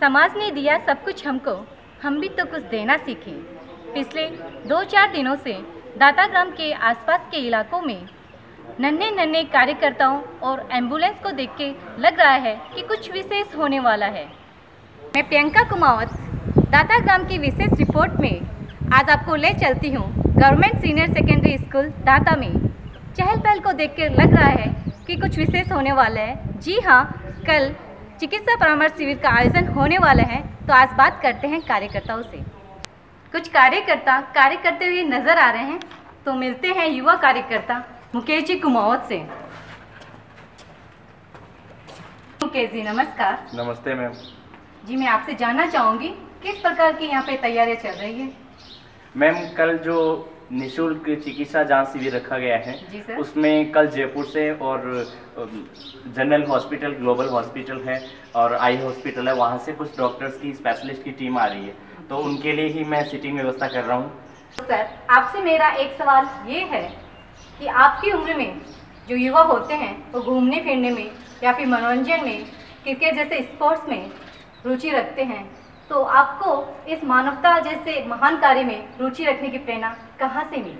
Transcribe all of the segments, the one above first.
समाज ने दिया सब कुछ हमको, हम भी तो कुछ देना सीखें। पिछले 2-4 दिनों से दाताग्राम के आसपास के इलाकों में नन्हे नन्हे कार्यकर्ताओं और एम्बुलेंस को देख के लग रहा है कि कुछ विशेष होने वाला है। मैं प्रियंका कुमावत दाताग्राम की विशेष रिपोर्ट में आज आपको ले चलती हूँ गवर्नमेंट सीनियर सेकेंडरी स्कूल दाता में। चहल पहल को देख के लग रहा है कि कुछ विशेष होने वाला है। जी हाँ, कल चिकित्सा परामर्श शिविर का आयोजन होने वाला है। तो आज बात करते हैं कार्यकर्ताओं से। कुछ कार्यकर्ता कार्य करते हुए नजर आ रहे हैं, तो मिलते हैं युवा कार्यकर्ता मुकेश जी कुमावत से। मुकेश जी नमस्कार। नमस्ते मैम जी। मैं आपसे जानना चाहूँगी किस प्रकार की यहाँ पे तैयारियाँ चल रही है? मैम कल जो निःशुल्क चिकित्सा जांच शिविर रखा गया है, उसमें कल जयपुर से और जनरल हॉस्पिटल ग्लोबल हॉस्पिटल है और आई हॉस्पिटल है, वहाँ से कुछ डॉक्टर्स की स्पेशलिस्ट की टीम आ रही है, तो उनके लिए ही मैं सीटिंग व्यवस्था कर रहा हूँ। सर आपसे मेरा एक सवाल ये है कि आपकी उम्र में जो युवा होते हैं वो घूमने फिरने में या फिर मनोरंजन में, क्रिकेट जैसे स्पोर्ट्स में रुचि रखते हैं, तो आपको इस मानवता जैसे महान कार्य में रुचि रखने की प्रेरणा कहाँ से मिली?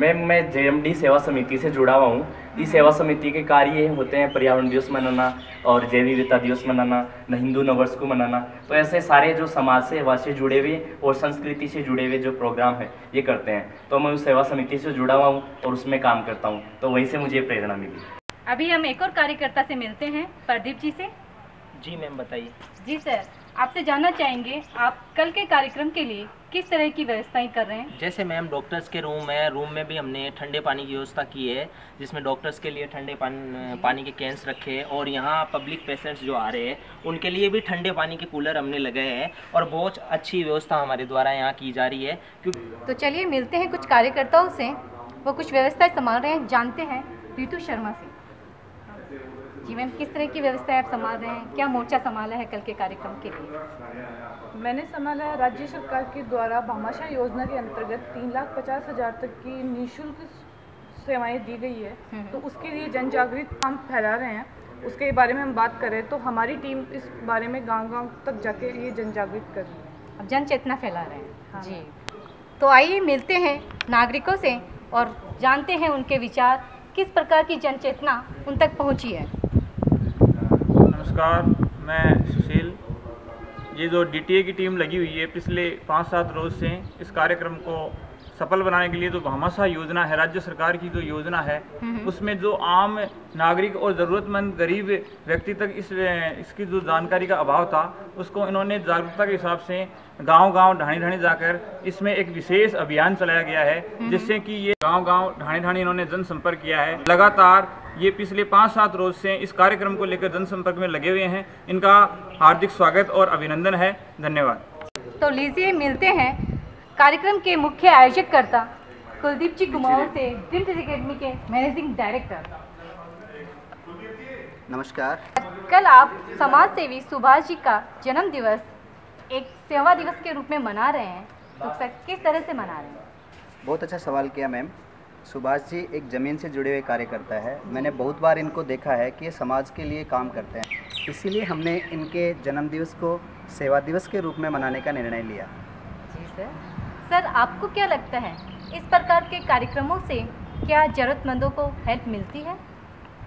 मैम मैं JMD सेवा समिति से जुड़ा हुआ हूँ। इस सेवा समिति के कार्य होते हैं पर्यावरण दिवस मनाना और जैव विविधता दिवस मनाना, हिंदू नववर्ष को मनाना, तो ऐसे सारे जो समाज सेवा से जुड़े हुए और संस्कृति से जुड़े हुए जो प्रोग्राम है ये करते हैं। तो मैं उस सेवा समिति से जुड़ा हुआ हूँ और उसमें काम करता हूँ, तो वहीं से मुझे प्रेरणा मिली। अभी हम एक और कार्यकर्ता से मिलते हैं, प्रदीप जी से। जी मैम बताइए। जी सर आपसे जानना चाहेंगे आप कल के कार्यक्रम के लिए किस तरह की व्यवस्थाएं कर रहे हैं? जैसे मैम डॉक्टर्स के रूम है, रूम में भी हमने ठंडे पानी की व्यवस्था की है, जिसमें डॉक्टर्स के लिए ठंडे पानी के कैंस रखे हैं और यहाँ पब्लिक पेशेंट्स जो आ रहे हैं उनके लिए भी ठंडे पानी के कूलर हमने लगाए हैं और बहुत अच्छी व्यवस्था हमारे द्वारा यहाँ की जा रही है। तो चलिए मिलते हैं कुछ कार्यकर्ताओं से, वो कुछ व्यवस्थाएँ संभाल रहे हैं। जानते हैं रीतू शर्मा से। जी मैम किस तरह की व्यवस्था आप संभाल रहे हैं, क्या मोर्चा संभाला है कल के कार्यक्रम के लिए? मैंने संभाला है राज्य सरकार के द्वारा भामाशाह योजना के अंतर्गत 3,50,000 तक की निःशुल्क सेवाएं दी गई है, तो उसके लिए जन जागृत हम फैला रहे हैं। उसके बारे में हम बात करें तो हमारी टीम इस बारे में गाँव-गाँव तक जाके ये जन जागृत कर रही है, जन चेतना फैला रहे हैं। हाँ। जी तो आइए मिलते हैं नागरिकों से और जानते हैं उनके विचार, किस प्रकार की जन चेतना उन तक पहुँची है। नमस्कार, मैं सुशील। ये जो DTA की टीम लगी हुई है पिछले 5-7 रोज से, इस कार्यक्रम को सफल बनाने के लिए जो भामाशाह योजना है राज्य सरकार की जो योजना है, उसमें जो आम नागरिक और ज़रूरतमंद गरीब व्यक्ति तक इसकी जो जानकारी का अभाव था, उसको इन्होंने जागरूकता के हिसाब से गांव-गांव ढाणी-ढाणी जाकर इसमें एक विशेष अभियान चलाया गया है, जिससे कि ये गांव-गांव ढाणी-ढाणी इन्होंने जनसंपर्क किया है। लगातार ये पिछले 5-7 रोज से इस कार्यक्रम को लेकर जनसंपर्क में लगे हुए हैं। इनका हार्दिक स्वागत और अभिनंदन है। धन्यवाद। तो लीजिए मिलते हैं कार्यक्रम के मुख्य आयोजककर्ता कुलदीप जी कुमावत से, ड्रीम्स एकेडमी के मैनेजिंग डायरेक्टर। नमस्कार। कल आप समाज सेवी सुभाष जी का जन्म दिवस एक सेवा दिवस के रूप में मना रहे हैं, तो सर किस तरह से मना रहे हैं? बहुत अच्छा सवाल किया मैम। सुभाष जी एक ज़मीन से जुड़े हुए कार्यकर्ता है। मैंने बहुत बार इनको देखा है कि ये समाज के लिए काम करते हैं, इसीलिए हमने इनके जन्मदिवस को सेवा दिवस के रूप में मनाने का निर्णय लिया। जी सर आपको क्या लगता है इस प्रकार के कार्यक्रमों से क्या ज़रूरतमंदों को हेल्प मिलती है?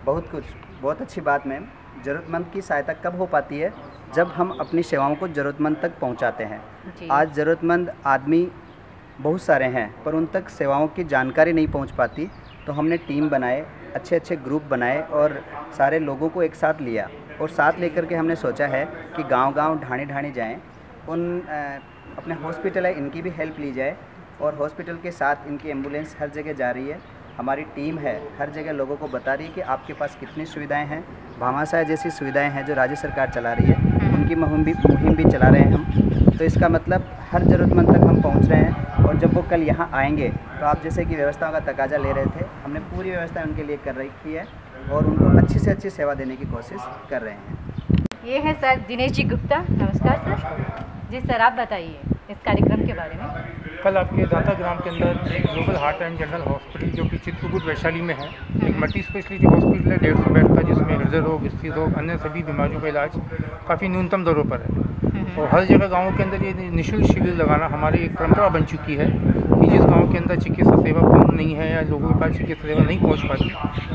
बहुत कुछ। बहुत अच्छी बात मैम। ज़रूरतमंद की सहायता कब हो पाती है? जब हम अपनी सेवाओं को ज़रूरतमंद तक पहुंचाते हैं। आज ज़रूरतमंद आदमी बहुत सारे हैं, पर उन तक सेवाओं की जानकारी नहीं पहुंच पाती, तो हमने टीम बनाए, अच्छे अच्छे ग्रुप बनाए और सारे लोगों को एक साथ लिया और साथ लेकर के हमने सोचा है कि गाँव-गाँव ढाणी-ढाणी जाएँ, उन अपने हॉस्पिटल है इनकी भी हेल्प ली जाए और हॉस्पिटल के साथ इनकी एम्बुलेंस हर जगह जा रही है। हमारी टीम है हर जगह लोगों को बता रही है कि आपके पास कितनी सुविधाएं हैं। भामाशाह जैसी सुविधाएं हैं जो राज्य सरकार चला रही है, उनकी मुहिम भी चला रहे हैं हम, तो इसका मतलब हर ज़रूरतमंद तक हम पहुंच रहे हैं। और जब वो कल यहाँ आएंगे तो आप जैसे कि व्यवस्थाओं का तकाजा ले रहे थे, हमने पूरी व्यवस्था उनके लिए कर रखी है और उनको अच्छी से अच्छी सेवा देने की कोशिश कर रहे हैं। ये है सर दिनेश जी गुप्ता। नमस्कार सर। जी सर आप बताइए इस कार्यक्रम के बारे में। कल आपके दाताग्राम के अंदर एक global heart and general hospital जो कि चित्रकूट वैशाली में है, एक मल्टी स्पेशलिटी हॉस्पिटल है 150 बेड का, जिसमें हृदय रोग, स्त्री रोग, अन्य सभी बीमारियों का इलाज काफ़ी न्यूनतम दरों पर है। और हर जगह गाँव के अंदर ये निःशुल्क शिविर लगाना हमारी एक परंपरा बन चुकी है कि जिस गाँव के अंदर चिकित्सा सेवा पूर्ण नहीं है या लोगों के पास चिकित्सा सेवा नहीं पहुँच पाती,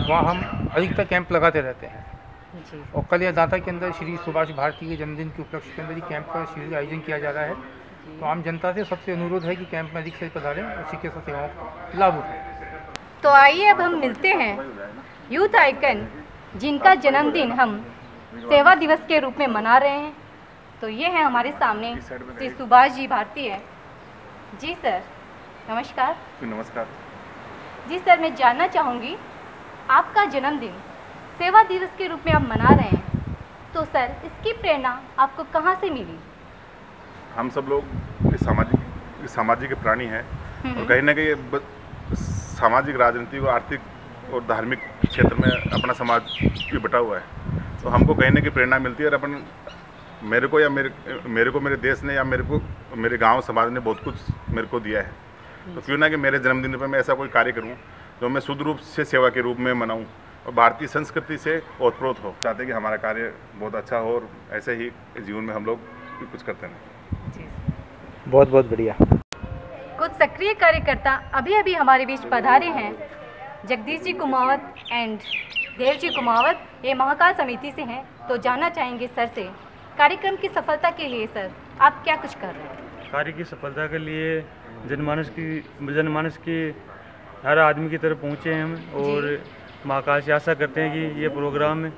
वहाँ हम अधिकतर कैंप लगाते रहते हैं। और कल यह दाता के अंदर श्री सुभाष भारती के जन्मदिन के उपलक्ष्य के अंदर ही कैंप का शिविर का आयोजन किया जा रहा है। तो आम जनता से सबसे अनुरोध है कि कैंप में अधिक से पधारें और चिकित्सा सेवाओं का लाभ उठाएं। तो आइए अब हम मिलते हैं यूथ आइकन, जिनका जन्मदिन हम सेवा दिवस के रूप में मना रहे हैं। तो ये है हमारे सामने श्री सुभाष जी भारती है। जी सर नमस्कार। नमस्कार जी सर, मैं जानना चाहूँगी आपका जन्मदिन सेवा दिवस के रूप में आप मना रहे हैं, तो सर इसकी प्रेरणा आपको कहाँ से मिली? हम सब लोग सामाजिक प्राणी हैं और कहीं ना कहीं सामाजिक, राजनीतिक, आर्थिक और धार्मिक क्षेत्र में अपना समाज भी बटा हुआ है। तो हमको कहीं ना कहीं प्रेरणा मिलती है और अपन मेरे को मेरे देश ने या मेरे को मेरे गाँव समाज ने बहुत कुछ मेरे को दिया है। तो क्यों ना कि मेरे जन्मदिन पर मैं ऐसा कोई कार्य करूँ जो मैं शुद्ध रूप से सेवा के रूप में मनाऊँ और भारतीय संस्कृति से ओतप्रोत हो। चाहते हैं कि हमारा कार्य बहुत अच्छा हो और ऐसे ही जीवन में हम लोग कुछ करते रहें। बहुत बहुत बढ़िया। कुछ सक्रिय कार्यकर्ता अभी अभी हमारे बीच पधारे हैं, जगदीश जी कुमावत एंड देव जी कुमावत, ये महाकाल समिति से हैं। तो जानना चाहेंगे सर से कार्यक्रम की सफलता के लिए सर आप क्या कुछ कर रहे हैं? कार्य की सफलता के लिए जनमानस की हर आदमी की तरफ पहुँचे हैं हम और महाकाल से आशा करते हैं कि ये प्रोग्राम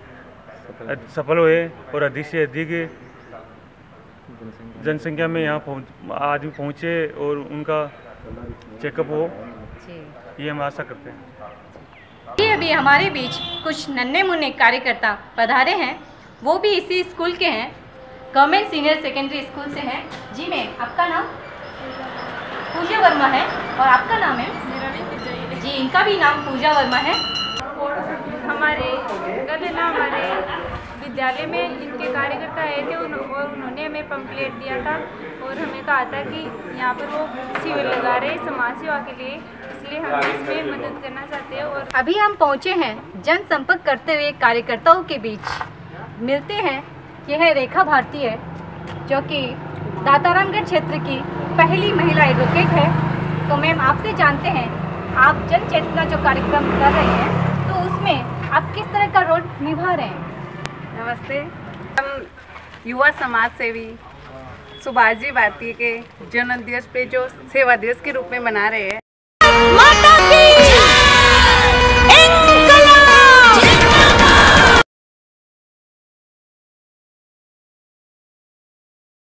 सफल होए और अधिक से अधिक जनसंख्या में यहाँ आदमी पहुँचे और उनका चेकअप हो, ये हम आशा करते हैं। ये अभी हमारे बीच कुछ नन्हे मुन्ने कार्यकर्ता पधारे हैं, वो भी इसी स्कूल के हैं, गवर्नमेंट सीनियर सेकेंडरी स्कूल से हैं। जी मैम, आपका नाम? पूजा वर्मा है। और आपका नाम है? मेरा भी जी, इनका भी नाम पूजा वर्मा है। हमारे विद्यालय में इनके कार्यकर्ता आए थे और उन्होंने हमें पंपलेट दिया था और हमें कहा था कि यहाँ पर वो शिविर लगा रहे समाज सेवा के लिए, इसलिए हम इसमें मदद करना चाहते हैं। और अभी हम पहुँचे हैं जनसंपर्क करते हुए कार्यकर्ताओं के बीच मिलते हैं। यह है रेखा भारती है, जो कि दातारामगढ़ क्षेत्र की पहली महिला एडवोकेट है। तो मैम आपसे जानते हैं, आप जन चेतना जो कार्यक्रम कर रहे हैं तो उसमें आप किस तरह का रोल निभा रहे हैं? नमस्ते, हम युवा समाज सेवी सुभाष जी भारती के जन्मदिवस पे जो सेवा दिवस के रूप में मना रहे हैं,